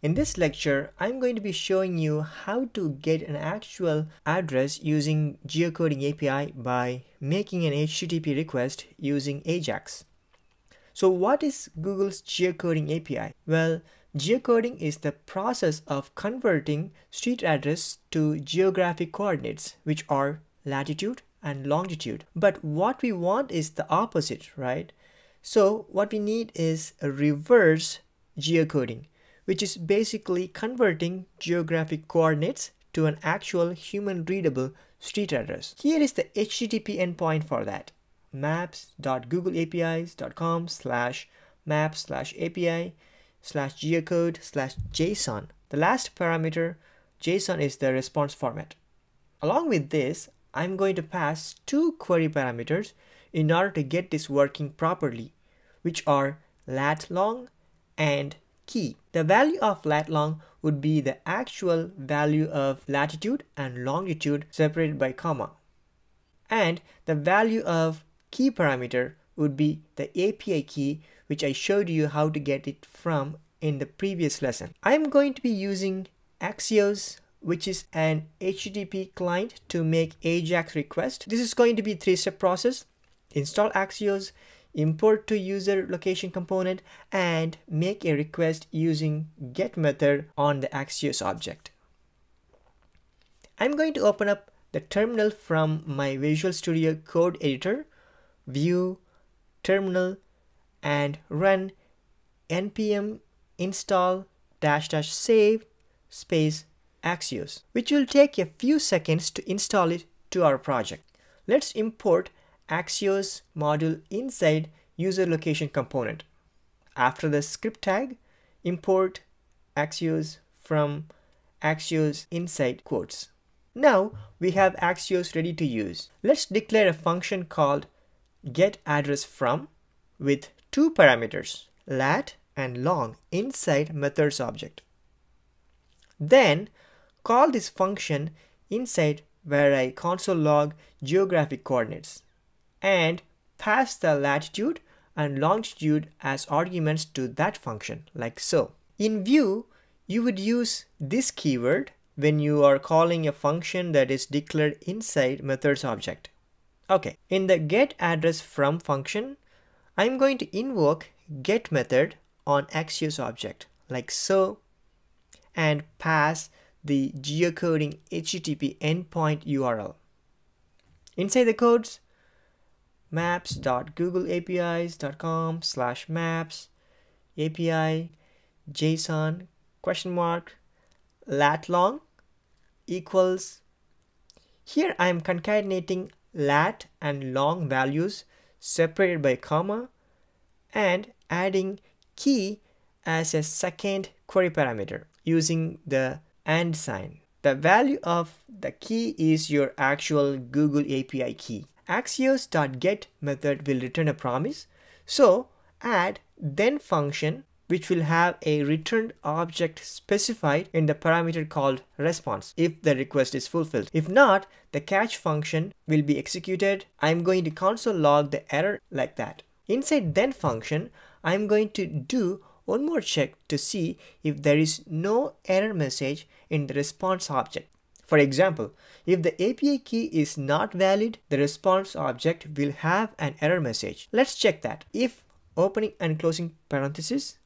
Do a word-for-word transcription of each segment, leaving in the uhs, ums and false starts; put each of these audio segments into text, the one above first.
In this lecture, I'm going to be showing you how to get an actual address using geocoding A P I by making an H T T P request using AJAX. So what is Google's geocoding A P I? Well, geocoding is the process of converting street address to geographic coordinates, which are latitude and longitude. But what we want is the opposite, right? So what we need is a reverse geocoding, which is basically converting geographic coordinates to an actual human-readable street address. Here is the H T T P endpoint for that: maps dot google apis dot com slash maps slash api slash geocode slash json. The last parameter, JSON, is the response format. Along with this, I'm going to pass two query parameters in order to get this working properly, which are lat long and key. The value of lat long would be the actual value of latitude and longitude separated by comma. And the value of key parameter would be the A P I key, which I showed you how to get it from in the previous lesson. I'm going to be using Axios, which is an H T T P client, to make AJAX request. This is going to be a three-step process: install Axios, import to user location component, and make a request using get method on the Axios object. I'm going to open up the terminal from my Visual Studio Code Editor, View, Terminal, and run npm install dash dash save space Axios, which will take a few seconds to install it to our project. Let's import Axios module inside user location component. After the script tag, import Axios from Axios inside quotes. Now we have Axios ready to use. Let's declare a function called getAddressFrom with two parameters, lat and long, inside methods object. Then call this function inside where I console log geographic coordinates, and pass the latitude and longitude as arguments to that function, like so. In Vue, you would use this keyword when you are calling a function that is declared inside methods object. Okay, in the getAddressFrom function, I'm going to invoke get method on Axios object, like so, and pass the geocoding H T T P endpoint U R L. Inside the codes, maps dot google apis dot com slash maps A P I JSON question mark lat long equals. Here I am concatenating lat and long values separated by comma and adding key as a second query parameter using the and sign. The value of the key is your actual Google A P I key. Axios.get method will return a promise, so add then function, which will have a returned object specified in the parameter called response if the request is fulfilled. If not, the catch function will be executed. I'm going to console log the error like that. Inside then function, I'm going to do one more check to see if there is no error message in the response object. For example, if the A P I key is not valid, the response object will have an error message. Let's check that. If opening and closing parenthesis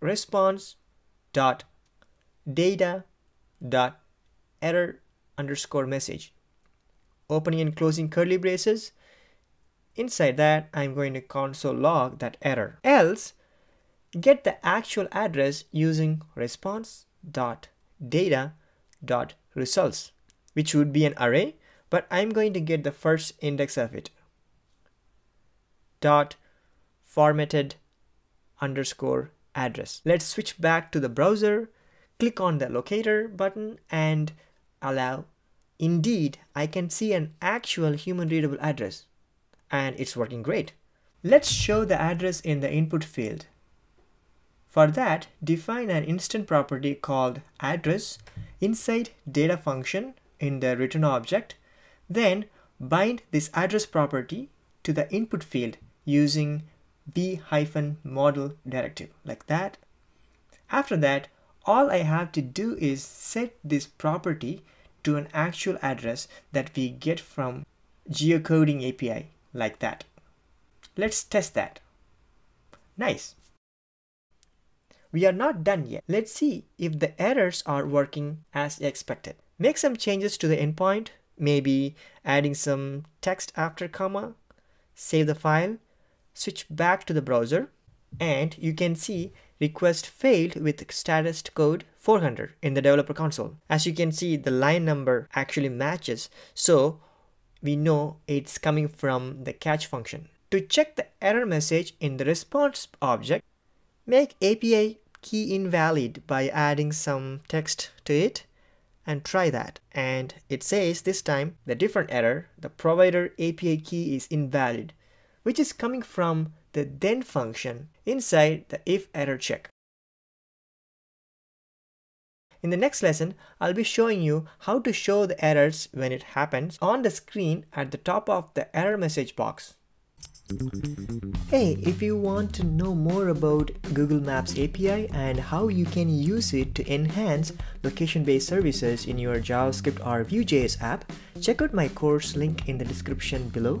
response.data.error underscore message, opening and closing curly braces, inside that I'm going to console log that error. Else, get the actual address using response.data.error results, which would be an array, but I'm going to get the first index of it, dot formatted underscore address. Let's switch back to the browser, click on the locator button and allow. Indeed, I can see an actual human readable address and it's working great. Let's show the address in the input field. For that, define an instance property called address inside data function in the return object, then bind this address property to the input field using v-model directive, like that. After that, all I have to do is set this property to an actual address that we get from geocoding A P I, like that. Let's test that. Nice. We are not done yet. Let's see if the errors are working as expected. Make some changes to the endpoint, maybe adding some text after comma, save the file, switch back to the browser, and you can see request failed with status code four hundred in the developer console. As you can see, the line number actually matches, so we know it's coming from the catch function. To check the error message in the response object, make A P I key invalid by adding some text to it and try that. And it says this time the different error, the provider A P I key is invalid, which is coming from the then function inside the if error check. In the next lesson, I'll be showing you how to show the errors when it happens on the screen at the top of the error message box. Hey, if you want to know more about Google Maps A P I and how you can use it to enhance location-based services in your JavaScript or Vue.js app, check out my course link in the description below.